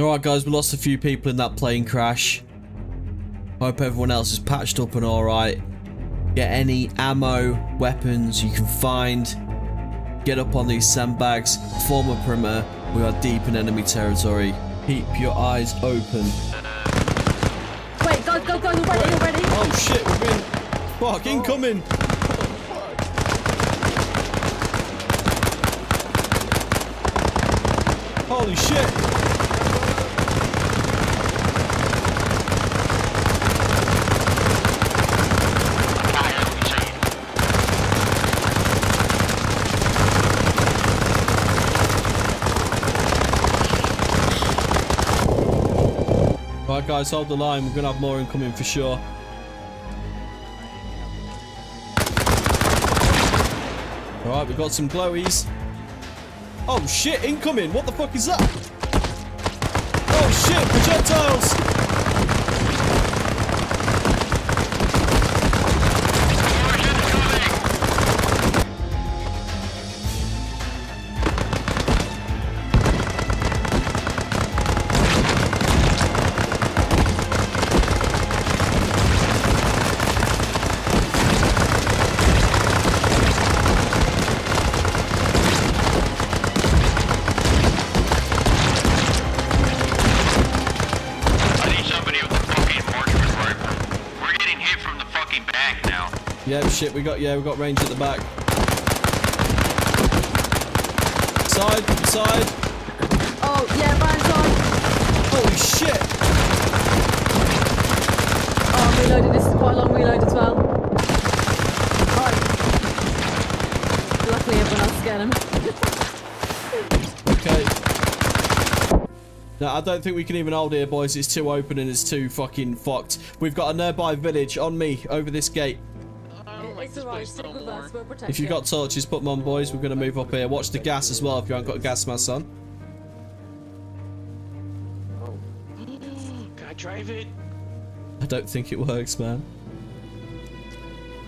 Alright guys, we lost a few people in that plane crash. Hope everyone else is patched up and alright. Get any ammo, weapons you can find. Get up on these sandbags, form a perimeter. We are deep in enemy territory. Keep your eyes open. Wait, go, go, go, you're ready. Oh shit, we're in. Fuck, incoming. Holy shit. Right guys, hold the line, we're gonna have more incoming for sure. Alright, we've got some glowies. Oh shit, incoming, what the fuck is that? Oh shit, projectiles! Yeah, shit, we got range at the back. Side. Oh, yeah, man's on. Holy shit. Oh, I'm reloaded. This is quite a long reload as well. Right. Luckily, everyone else is getting him. Okay. No, I don't think we can even hold here, boys. It's too open and it's too fucking fucked. We've got a nearby village on me over this gate. If you've got torches, put them on, boys. We're going to move up here. Watch the gas as well if you haven't got a gas mask on. Oh. Can I drive it? I don't think it works, man.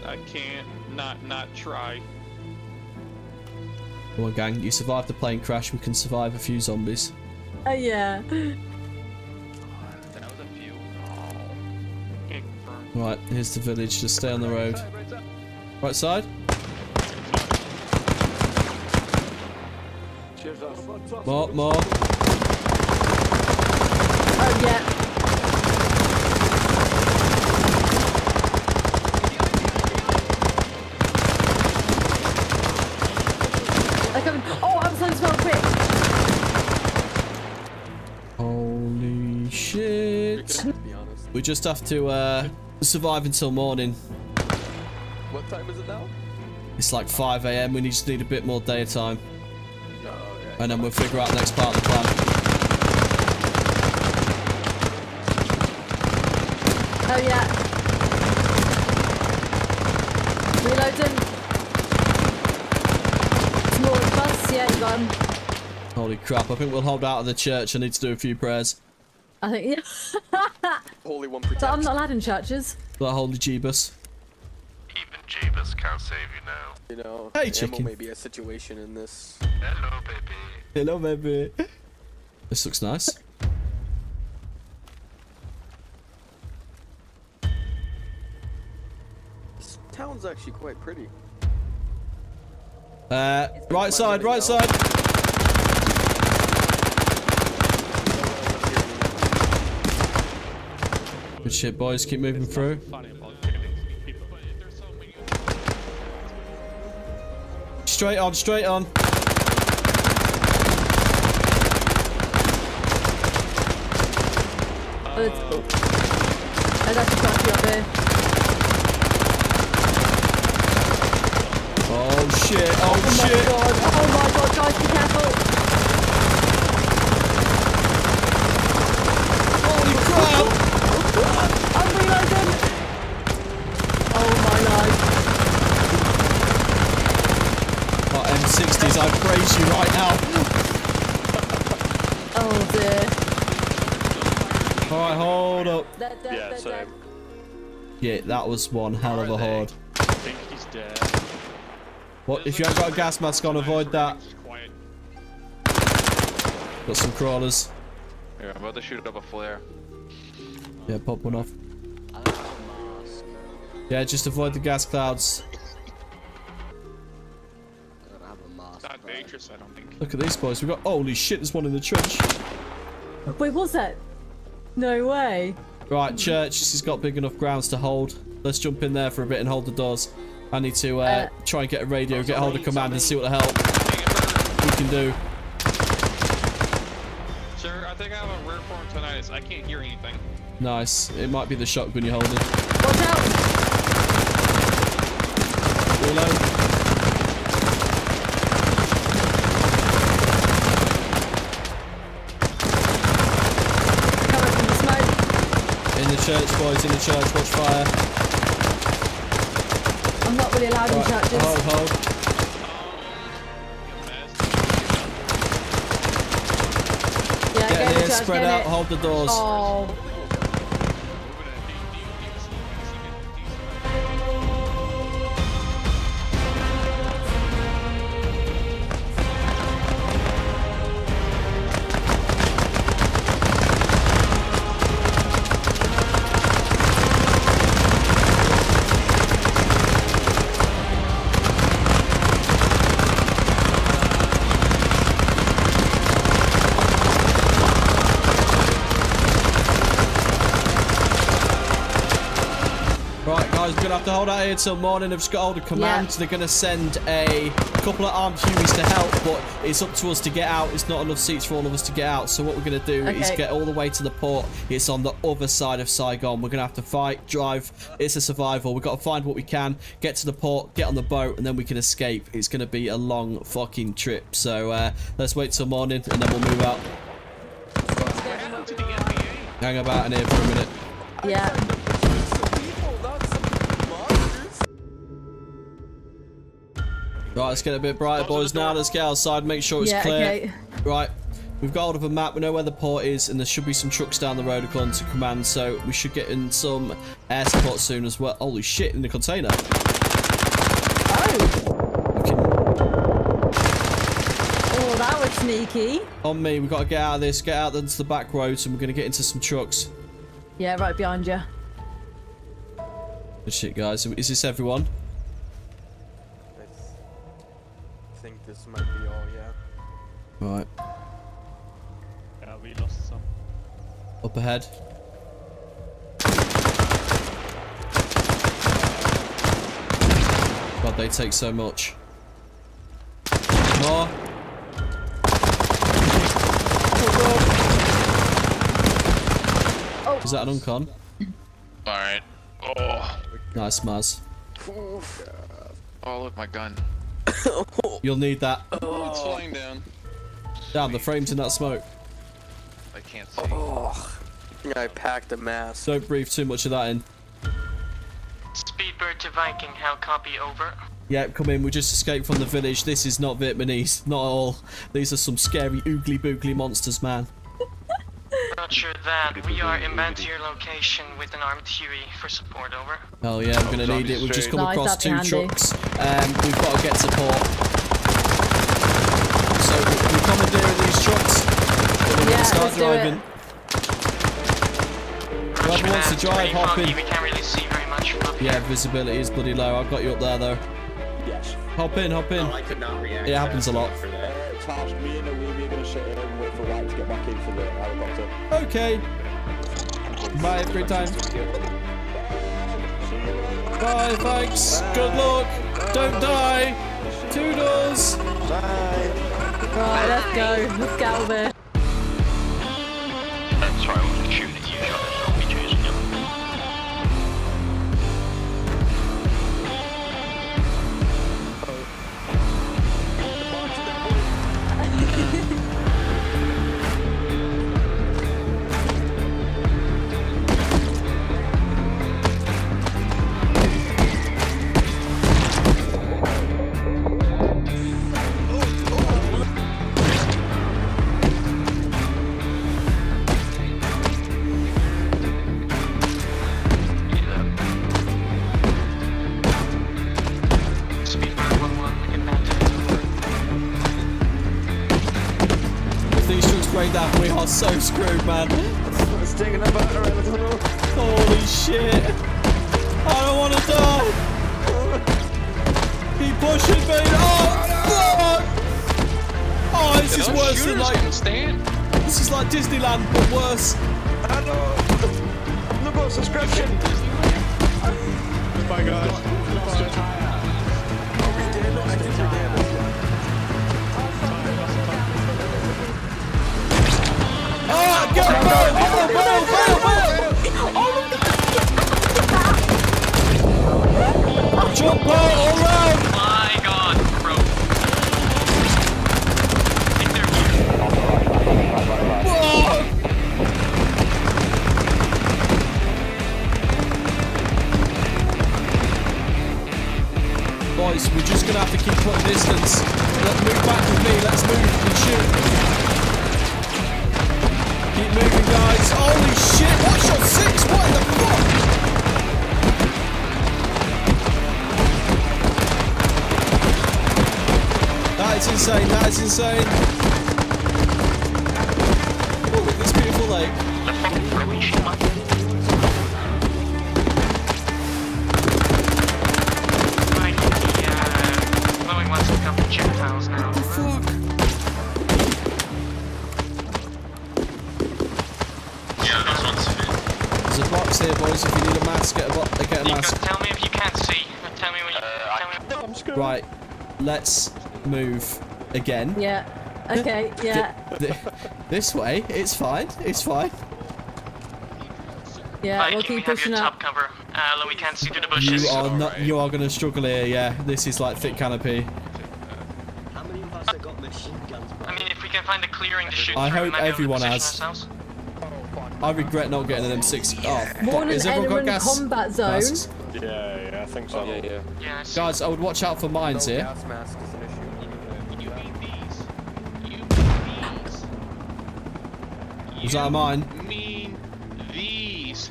I can't not try. Come on, gang. You survived the plane crash. We can survive a few zombies. Oh, yeah. That was a few. Oh. Right, here's the village. Just stay on the road. Right side. More. Oh, yeah. They're coming. Oh, I'm so small, quick. Holy shit. We just have to survive until morning. What time is it now? It's like 5 AM, we just need a bit more daytime. Oh, okay. And then we'll figure out the next part of the plan. Oh yeah. Reloading. More bus, yeah, gone. Holy crap, I think we'll hold out of the church. I need to do a few prayers. I think, yeah. Holy one protect. So I'm not allowed in churches. That holy Jeebus. Jeebus can't save you now. You know, hey, chicken. May be a situation in this. Hello, baby. Hello, baby. This looks nice. This town's actually quite pretty. Right side. Good shit, boys. Keep moving through. Straight on. There's actually quite a few up there. Oh shit, oh shit. Oh my god, guys, be careful. Holy crap! I'm reloading. Oh my life. 60s, I praise you right now. Oh dear. Alright, hold up. Dead, yeah, same. Yeah, that was one hell of a horde. I think he's dead. What? If you haven't got a gas mask on, avoid that. Got some crawlers. Here, I'm about to shoot up a flare. Yeah, pop one off. Yeah, just avoid the gas clouds. Not dangerous, I don't think. Look at these boys. We've got. Holy shit, there's one in the church. Wait, what's that? No way. Right, church. This has got big enough grounds to hold. Let's jump in there for a bit and hold the doors. I need to try and get a radio, get hold of command, and see what the hell we can do. Sir, I think I have a rare form of tinnitus. I can't hear anything. Nice. It might be the shotgun you're holding. Watch out! Reload. Church boys, in the church, watch fire. I'm not really allowed in churches. Hold. Yeah, get in here, spread out, hold the doors. Oh. To hold out here till morning. I've just got hold of command. Yeah. They're going to send a couple of armed Hueys to help, but it's up to us to get out. It's not enough seats for all of us to get out. So what we're going to do is get all the way to the port. It's on the other side of Saigon. We're going to have to fight, drive. It's a survival. We've got to find what we can, get to the port, get on the boat, and then we can escape. It's going to be a long fucking trip. So let's wait till morning, and then we'll move out. Hang about in here for a minute. Yeah. Right, let's get a bit brighter, boys. Now let's get outside, make sure it's clear. Okay. Right, we've got hold of a map. We know where the port is, and there should be some trucks down the road according to command, so we should get in some air support soon as well. Holy shit, in the container. Oh! Okay. Oh, that was sneaky. On me, we've got to get out of this, get out into the back roads, and we're going to get into some trucks. Yeah, right behind you. Good shit, guys. Is this everyone? This might be all, yeah. Right. Yeah, we lost some. Up ahead. God, they take so much. More. Oh. Is that an uncon? Alright. Oh. Nice, Maz. Oh, look, my gun. You'll need that. Oh, it's flying down. Damn, the frame's in that smoke. I can't see. Oh, I packed a mask. Don't breathe too much of that in. Speedbird to Viking, how copy, over? Yeah, come in, we just escaped from the village. This is not Vietnamese, not at all. These are some scary oogly-boogly monsters, man. Roger that. We are in band to your location with an armed Huey for support, over. Oh yeah, I'm gonna need it. We've just come across two trucks. We've got to get support. So we're commandeering these trucks. We're gonna start driving. Whoever wants to drive, hop in. We can't really see very much from here. Yeah, visibility is bloody low. I've got you up there though. Yes. Hop in, hop in. No, I could not react. It happens a lot. Me and Olivia are gonna sit here and wait for White to get back in for the helicopter. Okay. Bye every time. Bye, thanks. Bye. Good luck. Don't die. Toodles. Bye. Right, let's go. Let's get out of there. I'm sorry, I wasn't shooting at you, Josh. I'll be chasing you. that, we are so screwed, man. It's taking a batter out of the road. Holy shit. I don't want to die. He pushes me. Oh, fuck. Oh, this is worse than like... This is like Disneyland, but worse. I know. No more subscription. Oh, my God. Oh, get him! Oh, jump all around! My God, bro. Boys, we're just gonna have to keep putting distance. Let's move back with me. Let's move and shoot. Keep moving, guys. Holy shit, what's your six? What the fuck? That is insane, that is insane. Oh, look at this beautiful lake. Right, the blowing ones will come to check the house now. What the fuck? There's a box here, boys. If you need a mask, get a mask. Tell me if you can see. Tell me when you tell me. No, right, let's move again. Yeah. Okay. Yeah. This way. It's fine. It's fine. Yeah. Right, we'll keep pushing up. Cover. We can't see through the bushes. You are not. You are going to struggle here. Yeah. This is like thick canopy. How many of us have got machine guns? I mean, if we can find a clearing to shoot. I hope everyone has. I regret not getting an M6. Oh, fuck. Is everyone got gas? Combat zone. Masks? Yeah, I think so. Yeah. Guys, I would watch out for mines here. Gas mask is an issue. You mean these? Was that a mine? You mean these?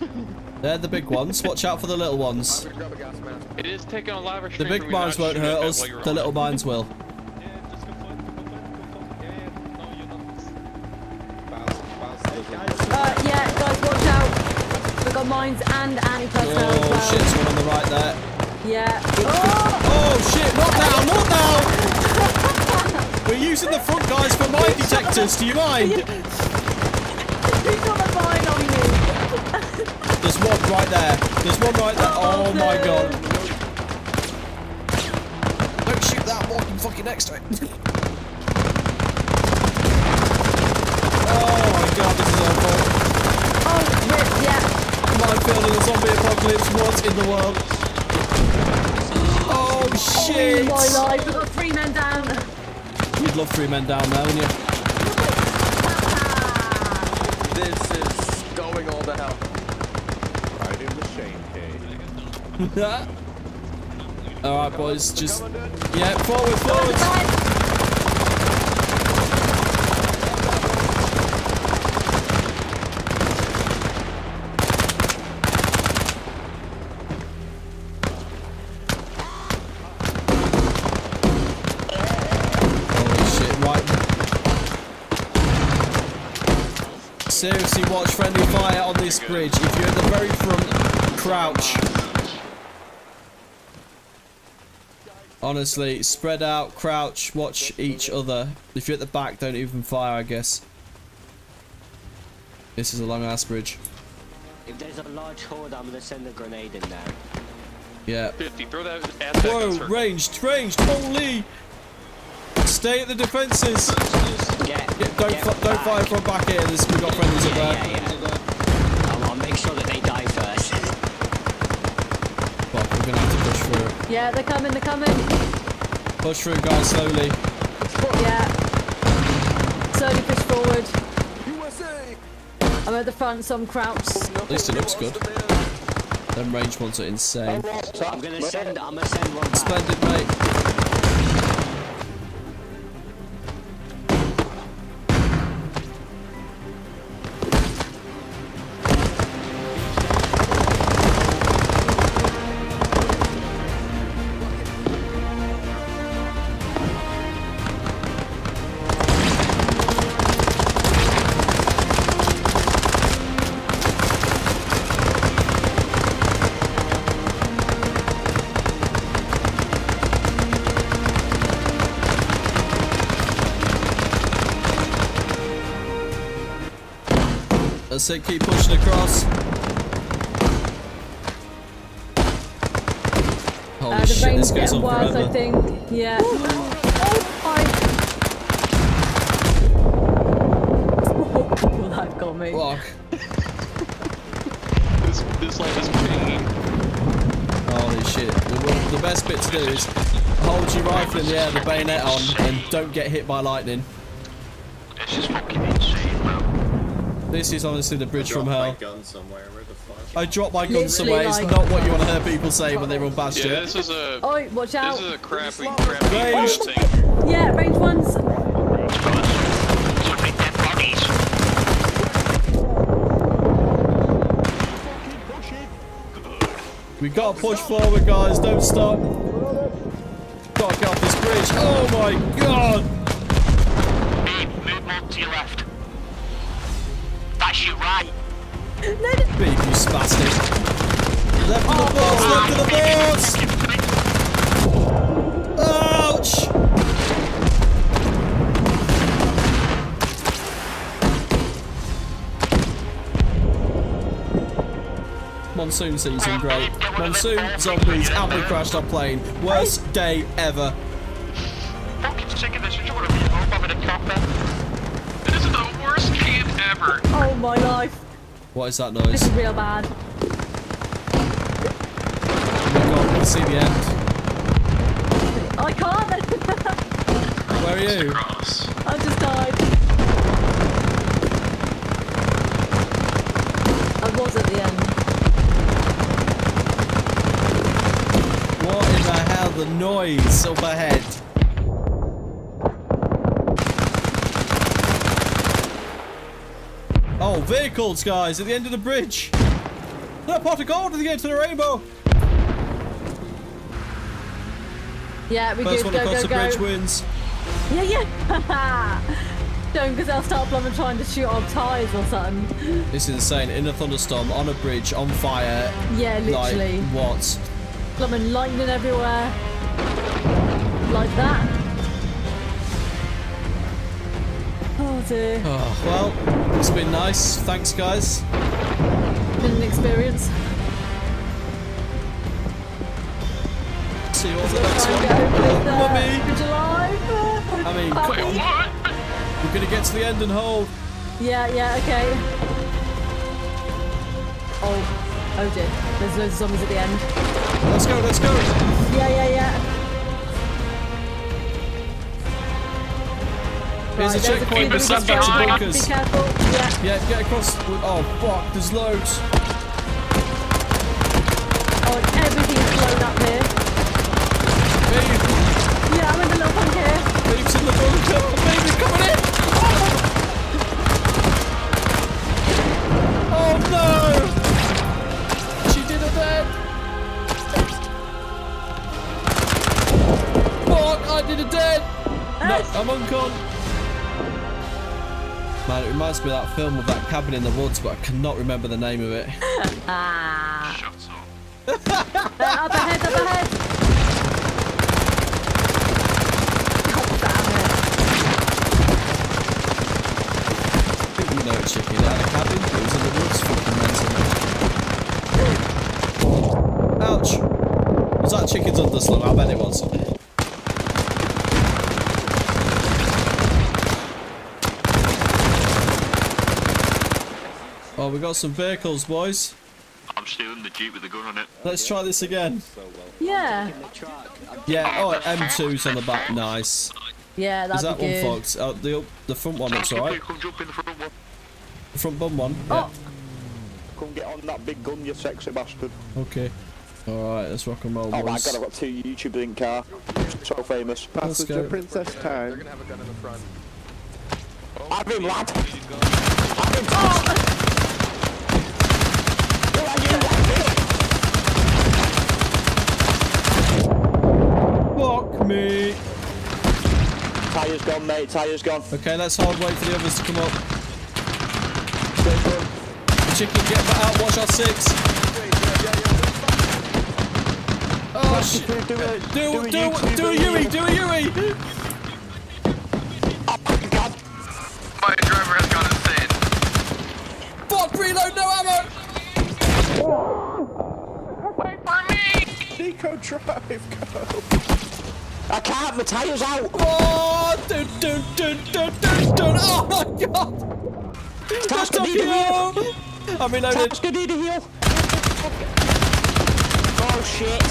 They're the big ones. Watch out for the little ones. Grab a gas mask. It is taking a live restriction. The big mines won't hurt us. The little mines will. Mines and anti-personnel as well. Oh shit, someone on the right there. Yeah. Oh shit, not now, not now! We're using the front guys for mine detectors, do you mind? He's got the mine on me. There's one right there. There's one right there. Oh my God. Don't shoot that one fucking next to it. Oh my God, this is awful. Oh, yeah. Minefield and a zombie apocalypse, what in the world? Oh shit! Oh my life, we've got 3 men down! You'd love 3 men down now, wouldn't you? This is going all the hell. Right in the shame cave. Alright boys, just... Yeah, forward! Seriously, watch friendly fire on this bridge. If you're at the very front, crouch. Honestly, spread out, crouch, watch each other. If you're at the back, don't even fire, I guess. This is a long ass bridge. If there's a large horde, I'm gonna send a grenade in there. Yeah. 50, throw that at that. Whoa, ranged, holy! Stay at the defences! Don't fire from back here, we've got friendlies up there. Yeah. I'll make sure that they die first. Fuck, we're gonna have to push through. Yeah, they're coming. Push through, guys, slowly. Yeah. Slowly push forward. USA! I'm at the front, so I'm crouched. At least it looks good. Them range ones are insane. I'm gonna send one back. Splendid, mate. That's it, keep pushing across. Holy shit, this goes on forever. I think. Yeah. Ooh. Oh, well, that got me. Block. This light is pinging. Holy shit. The best bit to do is hold your rifle in the air, the bayonet on, and don't get hit by lightning. This is fucking insane, bro. This is honestly the bridge from hell. I dropped my gun somewhere. Where the fuck? I dropped my gun somewhere. It's not what you want to hear people say when they're on bastion. Yeah, this is a. Oh, watch out! This is a crappy range thing. Yeah, range ones. We gotta push forward, guys. Don't stop. Gotta get off this bridge. Oh my god! Move more to your left. That's your right. No, no. Beep, you spastic. Left of the boards, left of the boards! Ouch! Monsoon season, great. Monsoon, zombies, and we crashed our plane. Worst day ever. Fucking sick of this. You want to be home having a copper? This is the worst game ever. Oh my life. What is that noise? This is real bad. Oh my god, I can see the end. I can't! Where are you? I just died. I was at the end. What in the hell? The noise overhead. Oh, vehicles, guys, at the end of the bridge. Put a pot of gold at the end of the rainbow. Yeah, we do. First one across the bridge wins. Yeah, yeah. Don't, because they'll start blooming trying to shoot our tires or something. This is insane. In a thunderstorm, on a bridge, on fire. Yeah, literally. Like, what? Blooming lightning everywhere. Like that. Oh dear. Oh, well, it's been nice. Thanks, guys. Been an experience. See you all the next one. I mean, wait, what? We're gonna get to the end and hold. Yeah, yeah, okay. Oh, oh dear. There's loads of zombies at the end. Let's go, let's go. Yeah, yeah, yeah. There's a checkpoint, but send back to bunkers. Be careful. Yeah. Yeah, get across. Oh, fuck, there's loads. Oh, everything's blown up here. Babe. Yeah, I'm in the little bunker. Babe's in the bunker. Babe's coming in. Oh, oh no. She did it then. Fuck, I did it dead. No, I'm uncon. Man, it reminds me of that film of that cabin in the woods, but I cannot remember the name of it. Ah. Shut up. Up ahead, up ahead. God damn it. I think you know it, Chippy. They had a cabin, but it was in the woods. Fucking mental. Ouch. Was that chicken's underslung? I bet it was. Oh, we got some vehicles, boys. I'm stealing the Jeep with the gun on it. Let's try this again. Yeah. Yeah, oh, M2's on the back, nice. Yeah, that'd be good. Is that one fucked? Oh, the front one looks alright. The front bum one? Yeah. Come get on that big gun, you sexy bastard. Okay. Alright, let's rock and roll, boys. Oh my god, I've got 2 YouTube in car. So famous. Passenger princess time. They're gonna have a gun in the front. I've been lad! I've been touched! Fuck me. Tire's gone, mate. Tire's gone. Okay, let's hold. Wait for the others to come up. Chicken, get that out. Watch our 6. Oh shit! Do a Yui. Oh my god! My driver has gone insane. Fuck. reload, no ammo! Wait for me! Nico, drive, go! I can't, the tail's out! Oh, dude! Oh my god! Tasker, do the heal! I'm reloaded! Tasker, do the heal! Oh shit!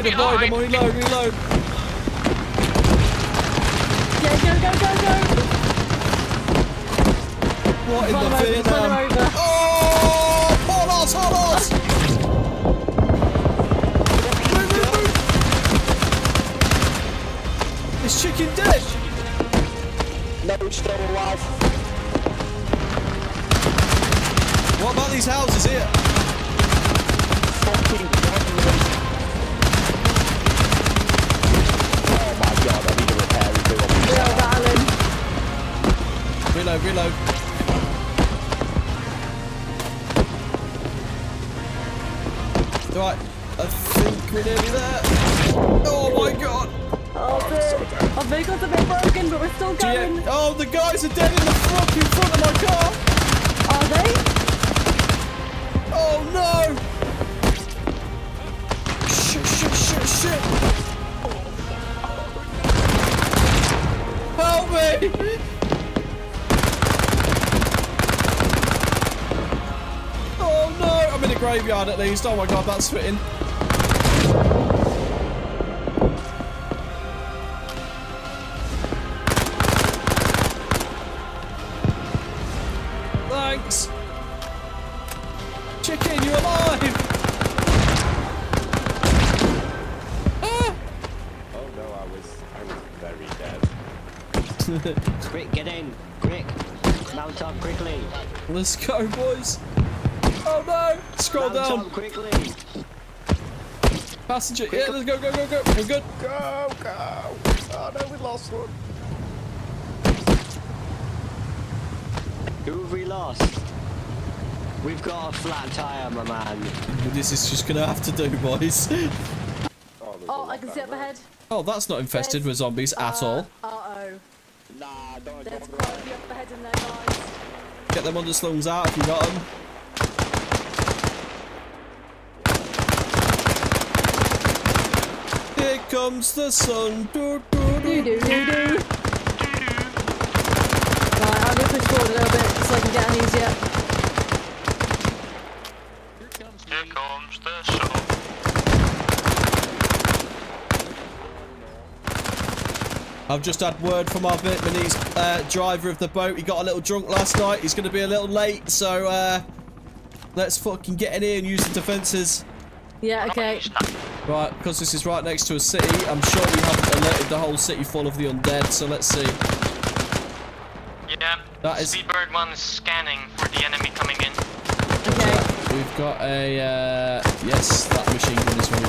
Avoid, I'm on reload, reload. Go. What in the Vietnam? Oh, hold us. Move. It's chicken dead. No, it's still alive. What about these houses here? Reload. Right, I think we're nearly there. Oh my god! Oh dude, our vehicle's a bit broken, but we're still going. Yeah. Oh, the guys are dead in the fucking front of my car! Are they? Oh no! Shit! Help me! Graveyard at least. Oh my god, that's fitting. Thanks. Chicken, you alive? Ah. Oh no, I was very dead. Quick, get in. Quick. Mount up quickly. Let's go, boys. Oh no! Scroll down! Quickly. Passenger! Quick, yeah, let's go! We're good! Go! Oh no, we lost one! Who have we lost? We've got a flat tyre, my man. This is just gonna have to do, boys. Oh, I can see up ahead. Oh, that's not infested with zombies at all. Nah, don't go. There's quite a few up ahead in there, guys. Get them under slungs out if you got them. Comes the sun. Do. Right, I'm gonna push forward a little bit so I can get an easier. Here comes the sun. I've just had word from our Vietnamese driver of the boat. He got a little drunk last night. He's gonna be a little late, so let's fucking get in here and use the defences. Yeah, okay. Right, because this is right next to a city, I'm sure we haven't alerted the whole city full of the undead, so let's see. Yeah, Speedbird 1 is scanning for the enemy coming in. Okay. We've got a, yes, that machine gun is very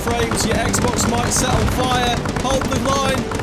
frames, your Xbox might set on fire. Hold the line.